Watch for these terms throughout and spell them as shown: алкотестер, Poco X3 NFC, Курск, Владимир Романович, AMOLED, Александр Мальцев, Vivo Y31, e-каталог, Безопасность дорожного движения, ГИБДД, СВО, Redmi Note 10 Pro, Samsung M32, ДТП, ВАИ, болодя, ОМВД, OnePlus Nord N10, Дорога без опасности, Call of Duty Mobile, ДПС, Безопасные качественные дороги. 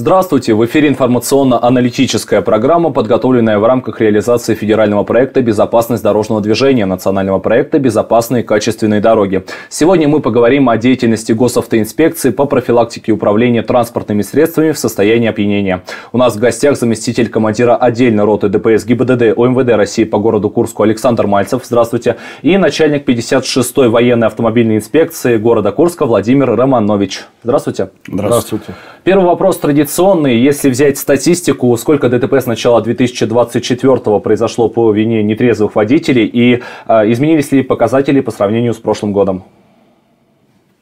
Здравствуйте! В эфире информационно-аналитическая программа, подготовленная в рамках реализации федерального проекта «Безопасность дорожного движения», национального проекта «Безопасные качественные дороги». Сегодня мы поговорим о деятельности госавтоинспекции по профилактике управления транспортными средствами в состоянии опьянения. У нас в гостях заместитель командира отдельной роты ДПС ГИБДД ОМВД России по городу Курску Александр Мальцев. Здравствуйте! И начальник 56-й военной автомобильной инспекции города Курска Владимир Романович. Здравствуйте! Здравствуйте! Первый вопрос традиционный. Если взять статистику, сколько ДТП с начала 2024 произошло по вине нетрезвых водителей и изменились ли показатели по сравнению с прошлым годом?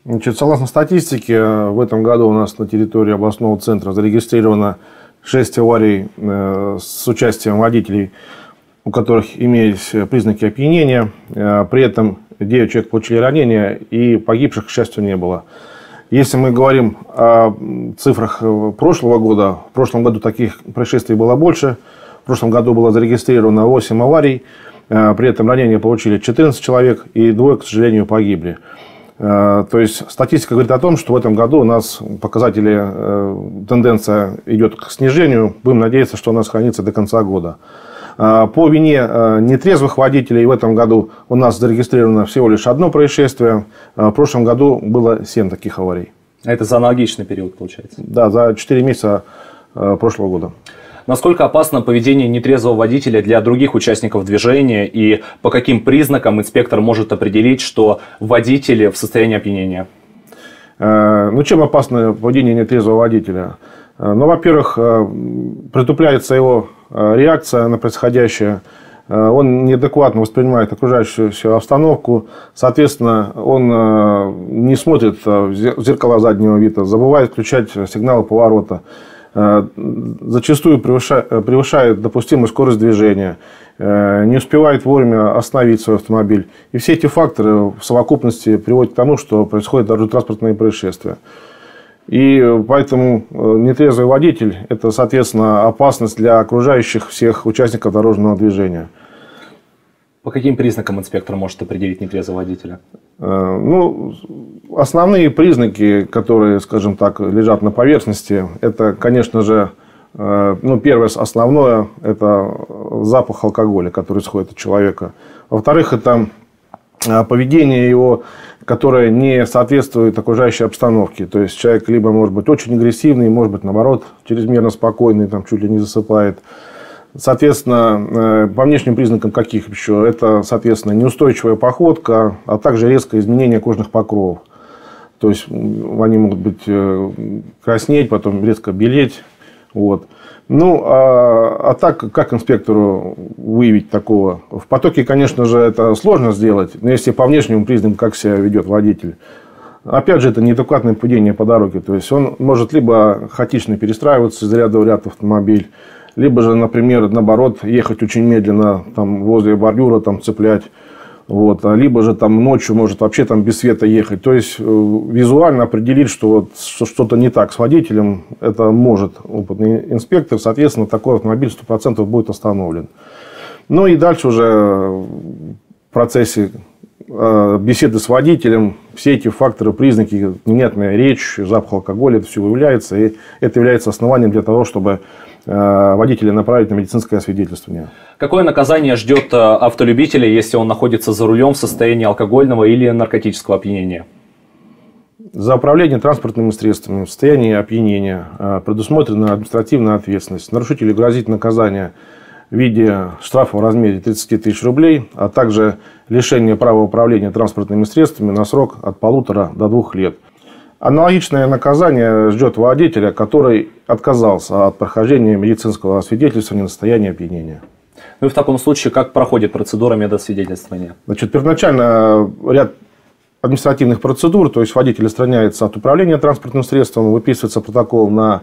Значит, согласно статистике, в этом году у нас на территории областного центра зарегистрировано 6 аварий с участием водителей, у которых имелись признаки опьянения. При этом 9 человек получили ранения и погибших, к счастью, не было. Если мы говорим о цифрах прошлого года, в прошлом году таких происшествий было больше. В прошлом году было зарегистрировано 8 аварий, при этом ранения получили 14 человек и 2, к сожалению, погибли. То есть статистика говорит о том, что в этом году у нас показатели, тенденция идет к снижению. Будем надеяться, что она сохранится до конца года. По вине нетрезвых водителей в этом году у нас зарегистрировано всего лишь 1 происшествие. В прошлом году было 7 таких аварий. Это за аналогичный период, получается? Да, за 4 месяца прошлого года. Насколько опасно поведение нетрезвого водителя для других участников движения и по каким признакам инспектор может определить, что водитель в состоянии опьянения? Чем опасно поведение нетрезвого водителя? Во-первых, притупляется его реакция на происходящее, он неадекватно воспринимает окружающую обстановку, соответственно, он не смотрит в зеркало заднего вида, забывает включать сигналы поворота, зачастую превышает допустимую скорость движения, не успевает вовремя остановить свой автомобиль. И все эти факторы в совокупности приводят к тому, что происходят дорожно-транспортные происшествия. И поэтому нетрезвый водитель – это, соответственно, опасность для окружающих всех участников дорожного движения. По каким признакам инспектор может определить нетрезвого водителя? Основные признаки, которые, скажем так, лежат на поверхности, это, конечно же, первое основное – это запах алкоголя, который исходит от человека. Во-вторых, это поведение его, которое не соответствует окружающей обстановке. То есть человек либо может быть очень агрессивный, может быть, наоборот, чрезмерно спокойный, чуть ли не засыпает. Соответственно, по внешним признакам каких еще? Это, соответственно, неустойчивая походка, а также резкое изменение кожных покровов. То есть они могут быть краснеть, потом резко белеть. Вот. Так как инспектору выявить такого? В потоке, конечно же, это сложно сделать, но если по внешнему признаку, как себя ведет водитель. Опять же, это неадекватное поведение по дороге. То есть он может либо хаотично перестраиваться из ряда в ряд автомобиль, либо же, например, наоборот, ехать очень медленно, возле бордюра цеплять. Вот. Либо же ночью может вообще без света ехать. То есть визуально определить, что что-то не так с водителем, это может опытный инспектор. Соответственно, такой автомобиль 100% будет остановлен. И дальше уже в процессе беседы с водителем все эти факторы, признаки, невнятная речь, запах алкоголя, это все выявляется. И это является основанием для того, чтобы водителя направить на медицинское освидетельствование. Какое наказание ждет автолюбителя, если он находится за рулем в состоянии алкогольного или наркотического опьянения? За управление транспортными средствами в состоянии опьянения предусмотрена административная ответственность. Нарушителю грозит наказание в виде штрафа в размере 30 тысяч рублей, а также лишение права управления транспортными средствами на срок от 1,5 до 2 лет. Аналогичное наказание ждет водителя, который отказался от прохождения медицинского освидетельствования на состояние опьянения. В таком случае, как проходит процедура медосвидетельствования? Первоначально ряд административных процедур, то есть водитель отстраняется от управления транспортным средством, выписывается протокол на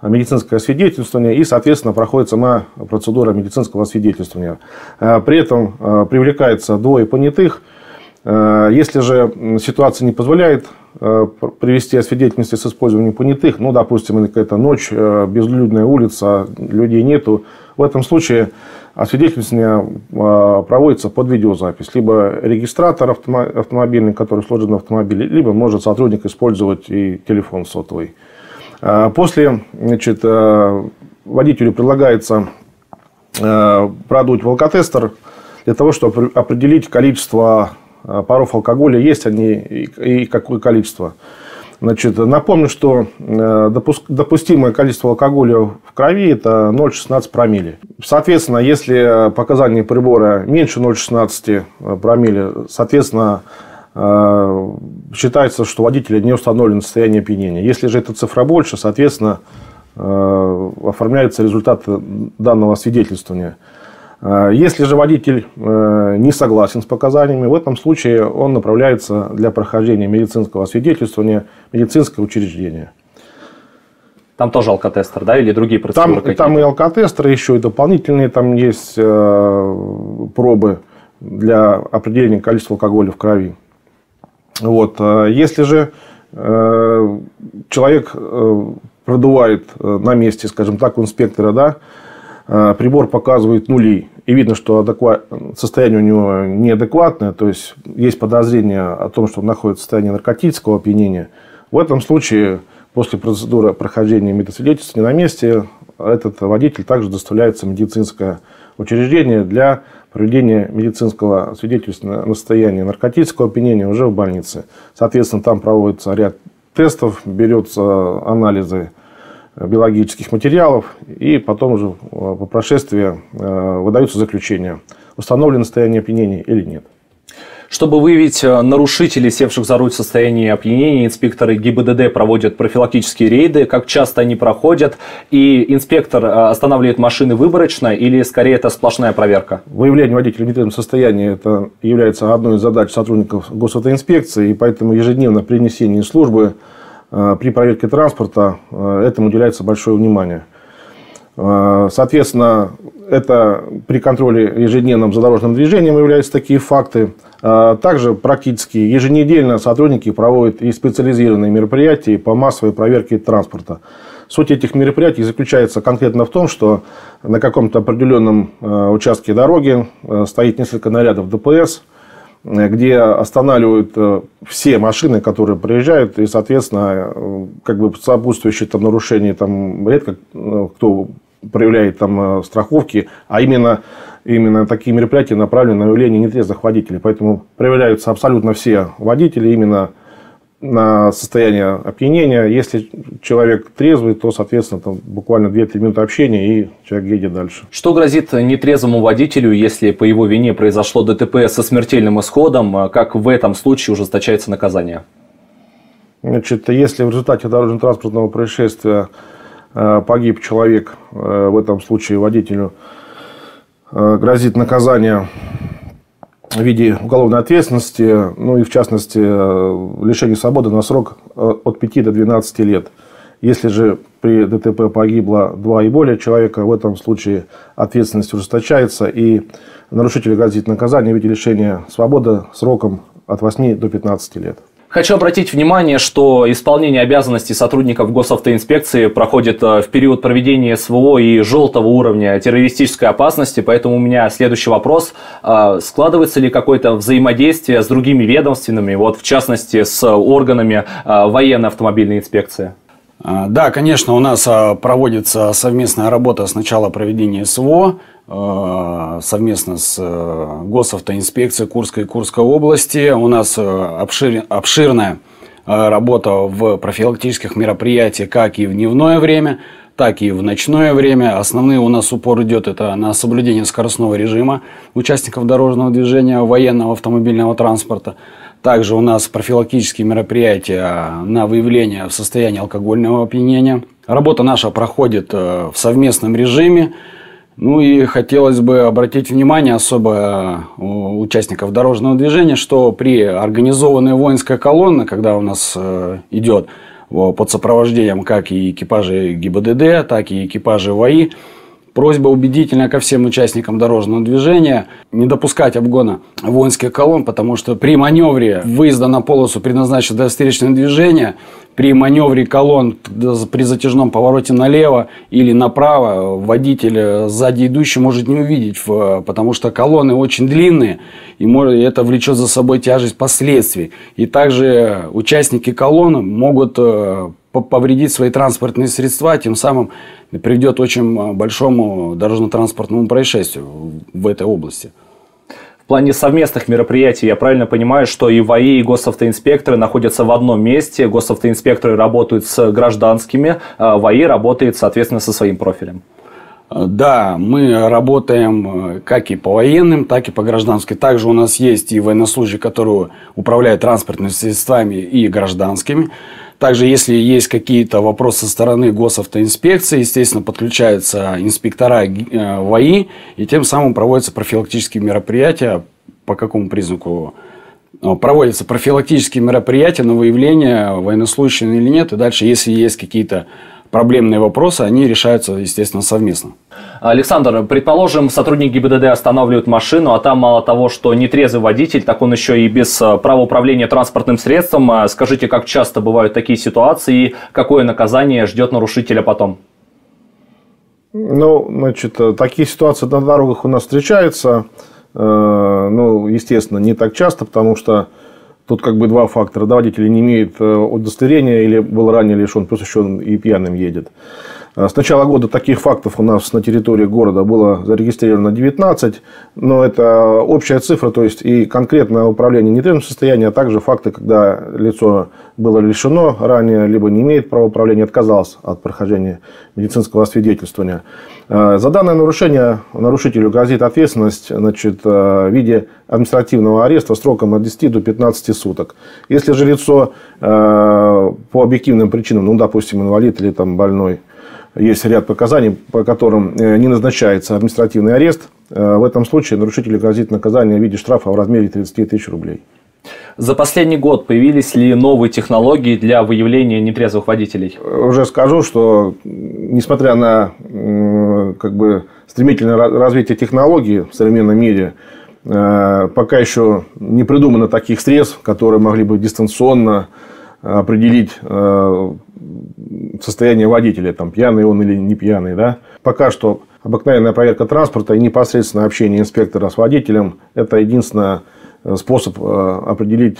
медицинское освидетельствование и, соответственно, проходит сама процедура медицинского освидетельствования. При этом привлекается 2 понятых. Если же ситуация не позволяет привести освидетельности с использованием понятых, допустим, какая-то ночь, безлюдная улица, людей нету, в этом случае освидетельствование проводится под видеозапись. Либо регистратор автомобильный, который сложен в автомобиле, либо может сотрудник использовать и телефон сотовый. После, значит, водителю предлагается продуть алкотестер для того, чтобы определить количество паров алкоголя, есть они и какое количество. Значит, напомню, что допустимое количество алкоголя в крови – это 0,16 промилле. Соответственно, если показания прибора меньше 0,16 промилле, соответственно, считается, что водитель не установлен состояние опьянения. Если же эта цифра больше, соответственно, оформляется результат данного освидетельствования. Если же водитель не согласен с показаниями, в этом случае он направляется для прохождения медицинского освидетельствования в медицинское учреждение. Там тоже алкотестер, да, или другие процедуры? Там и алкотестеры, еще и дополнительные, там есть пробы для определения количества алкоголя в крови. Вот. Если же человек продувает на месте, скажем так, у инспектора, да, прибор показывает нули, и видно, что состояние у него неадекватное, то есть есть подозрение о том, что он находится в состоянии наркотического опьянения, в этом случае после процедуры прохождения медосвидетельства на месте этот водитель также доставляется в медицинское учреждение для проведения медицинского свидетельства на состояние наркотического опьянения уже в больнице. Соответственно, там проводится ряд тестов, берется анализы биологических материалов, и потом уже по прошествии выдаются заключения, установлено состояние опьянения или нет. Чтобы выявить нарушителей, севших за руль в состоянии опьянения, инспекторы ГИБДД проводят профилактические рейды. Как часто они проходят? И инспектор останавливает машины выборочно или, скорее, это сплошная проверка? Выявление водителя в нетрезвом состоянии это является одной из задач сотрудников госавтоинспекции, и поэтому ежедневно при несении службы при проверке транспорта этому уделяется большое внимание. Соответственно, это при контроле ежедневном за дорожным движением являются такие факты. Также практически еженедельно сотрудники проводят и специализированные мероприятия по массовой проверке транспорта. Суть этих мероприятий заключается конкретно в том, что на каком-то определенном участке дороги стоит несколько нарядов ДПС, где останавливают все машины, которые проезжают, и, соответственно, как бы сопутствующие там нарушения там редко кто проявляет там страховки, а именно такие мероприятия направлены на выявление нетрезвых водителей. Поэтому проверяются абсолютно все водители именно на состояние опьянения. Если человек трезвый, то, соответственно, там буквально 2-3 минуты общения, и человек едет дальше. Что грозит нетрезвому водителю, если по его вине произошло ДТП со смертельным исходом? Как в этом случае ужесточается наказание? Значит, если в результате дорожно-транспортного происшествия погиб человек, в этом случае водителю грозит наказание в виде уголовной ответственности, ну и в частности лишение свободы на срок от 5 до 12 лет. Если же при ДТП погибло 2 и более человека, в этом случае ответственность ужесточается и нарушителю грозит наказание в виде лишения свободы сроком от 8 до 15 лет. Хочу обратить внимание, что исполнение обязанностей сотрудников госавтоинспекции проходит в период проведения СВО и желтого уровня террористической опасности, поэтому у меня следующий вопрос. Складывается ли какое-то взаимодействие с другими ведомственными, вот в частности с органами военно-автомобильной инспекции? Да, конечно, у нас проводится совместная работа с начала проведения СВО, совместно с госавтоинспекцией Курской и Курской области. У нас обширная работа в профилактических мероприятиях как и в дневное время, так и в ночное время. Основные у нас упор идет это на соблюдение скоростного режима участников дорожного движения, военного автомобильного транспорта. Также у нас профилактические мероприятия на выявление в состоянии алкогольного опьянения. Работа наша проходит в совместном режиме. Ну и хотелось бы обратить внимание особо у участников дорожного движения, что при организованной воинской колонне, когда у нас идет под сопровождением как и экипажи ГИБДД, так и экипажи ВАИ, просьба убедительна ко всем участникам дорожного движения не допускать обгона воинских колонн, потому что при маневре выезда на полосу, предназначенную для встречного движения, при маневре колонн при затяжном повороте налево или направо водитель сзади идущий может не увидеть, потому что колонны очень длинные, и это влечет за собой тяжесть последствий. И также участники колонны могут повредит свои транспортные средства, тем самым приведет к очень большому дорожно-транспортному происшествию в этой области. В плане совместных мероприятий я правильно понимаю, что и ВАИ, и госавтоинспекторы находятся в одном месте, госавтоинспекторы работают с гражданскими, а ВАИ работает, соответственно, со своим профилем? Да, мы работаем как и по военным, так и по гражданской. Также у нас есть и военнослужащие, которые управляют транспортными средствами и гражданскими. Также, если есть какие-то вопросы со стороны госавтоинспекции, естественно, подключаются инспектора ВАИ, и тем самым проводятся профилактические мероприятия. По какому признаку? Проводятся профилактические мероприятия на выявление, военнослужащий или нет. И дальше, если есть какие-то проблемные вопросы, они решаются, естественно, совместно. Александр, предположим, сотрудник ГИБДД останавливает машину, а там мало того, что нетрезвый водитель, так он еще и без права управления транспортным средством. Скажите, как часто бывают такие ситуации и какое наказание ждет нарушителя потом? Ну, значит, такие ситуации на дорогах у нас встречаются. Ну, естественно, не так часто, потому что тут как бы два фактора. Водитель не имеет удостоверения или был ранее лишен, плюс еще он и пьяным едет. С начала года таких фактов у нас на территории города было зарегистрировано 19, но это общая цифра, то есть и конкретное управление нетрезвым состоянием, а также факты, когда лицо было лишено ранее, либо не имеет права управления, отказалось от прохождения медицинского освидетельствования. За данное нарушение нарушителю грозит ответственность, значит, в виде административного ареста сроком от 10 до 15 суток. Если же лицо по объективным причинам, ну, допустим, инвалид или там больной, есть ряд показаний, по которым не назначается административный арест. В этом случае нарушителю грозит наказание в виде штрафа в размере 30 тысяч рублей. За последний год появились ли новые технологии для выявления нетрезвых водителей? Уже скажу, что несмотря на как бы стремительное развитие технологий в современном мире, пока еще не придумано таких средств, которые могли бы дистанционно определить состояние водителя, там, пьяный он или не пьяный, да? Пока что обыкновенная проверка транспорта и непосредственное общение инспектора с водителем – это единственный способ определить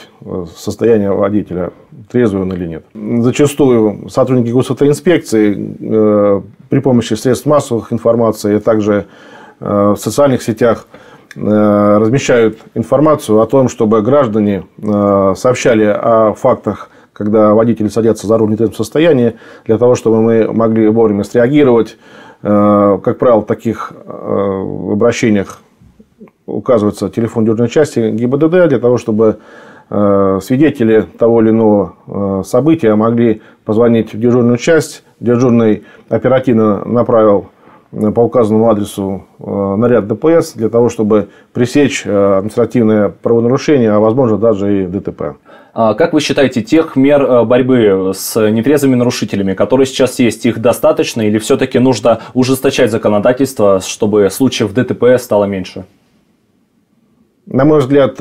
состояние водителя, трезвый он или нет. Зачастую сотрудники госавтоинспекции при помощи средств массовых информации, а также в социальных сетях размещают информацию о том, чтобы граждане сообщали о фактах, когда водители садятся за руль в нетрезвом состоянии, для того, чтобы мы могли вовремя среагировать. Как правило, в таких обращениях указывается телефон дежурной части ГИБДД, для того, чтобы свидетели того или иного события могли позвонить в дежурную часть. Дежурный оперативно направил по указанному адресу наряд ДПС для того, чтобы пресечь административное правонарушение, а возможно даже и ДТП. Как вы считаете, тех мер борьбы с нетрезвыми нарушителями, которые сейчас есть, их достаточно или все-таки нужно ужесточать законодательство, чтобы случаев ДТП стало меньше? На мой взгляд,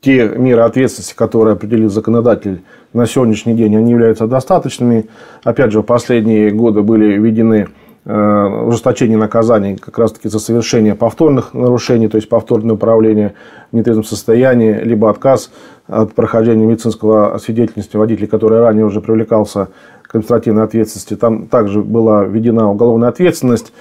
те меры ответственности, которые определил законодатель на сегодняшний день, они являются достаточными. Опять же, в последние годы были введены ужесточение наказаний как раз-таки за совершение повторных нарушений, то есть повторное управление в нетрезвом состоянии, либо отказ от прохождения медицинского освидетельствования водителя, который ранее уже привлекался к административной ответственности. Там также была введена уголовная ответственность.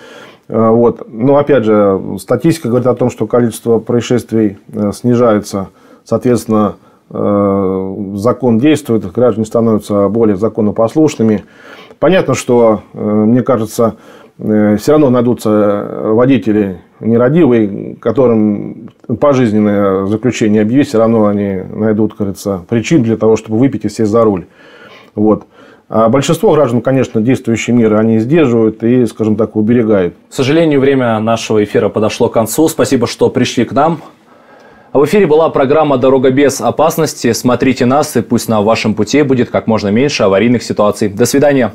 Вот. Но опять же, статистика говорит о том, что количество происшествий снижается, соответственно, закон действует, граждане становятся более законопослушными. Понятно, что, мне кажется, все равно найдутся водители нерадивые, которым пожизненное заключение объявить, все равно они найдут, кажется, причин для того, чтобы выпить и сесть за руль. Вот. А большинство граждан, конечно, действующие меры, они сдерживают и, скажем так, уберегают. К сожалению, время нашего эфира подошло к концу. Спасибо, что пришли к нам. В эфире была программа «Дорога без опасности». Смотрите нас, и пусть на вашем пути будет как можно меньше аварийных ситуаций. До свидания.